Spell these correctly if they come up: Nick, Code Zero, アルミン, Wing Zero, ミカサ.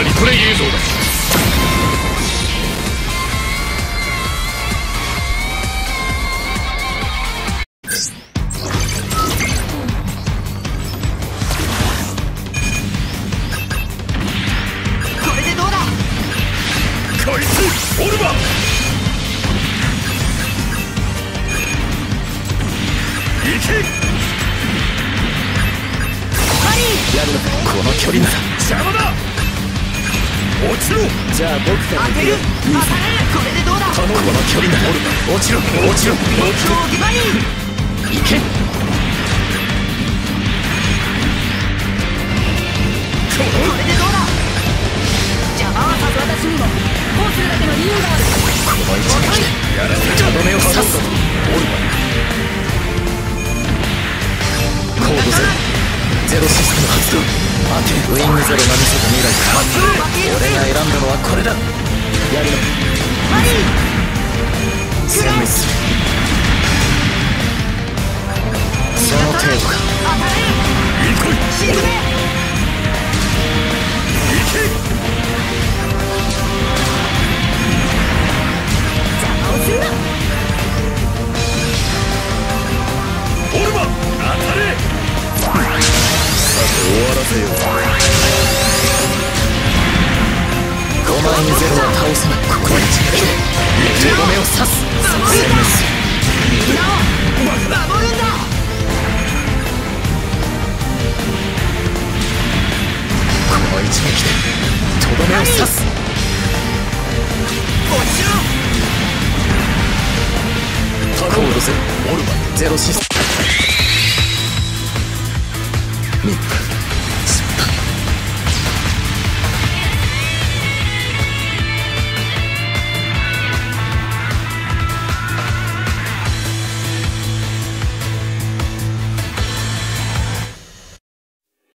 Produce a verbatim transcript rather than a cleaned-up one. はリコレ雄三だ。これでどうだ。こいつオルバン行け。ハリーやるのか。この距離なら邪魔だ。落ちろ。じゃあ僕から当てる。当たれる。これでどうだ。この距離だ。落ちろ落ちろ。目標を決まり行け。これでどうだ。邪魔はさず私にもこうするだけの理由がある。この一撃でやらせちゃう。目を刺す。コードゼロゼロシステム発動。待て、ウィングゼロが見せた未来か。俺が選んだのはこれだ。やるのマリー殲滅する。その程度か。行こいシールで行け。邪魔をするな。オルバン当たれ。終わらせよう。ごまいにゼロが見せた未来か。倒せない。ここに近づけ。手の目を刺す。守るんだ。みんなを守るんだ。この一撃でとどめを刺す。落ちろ。コードゼロオルバゼロシステム。Nick.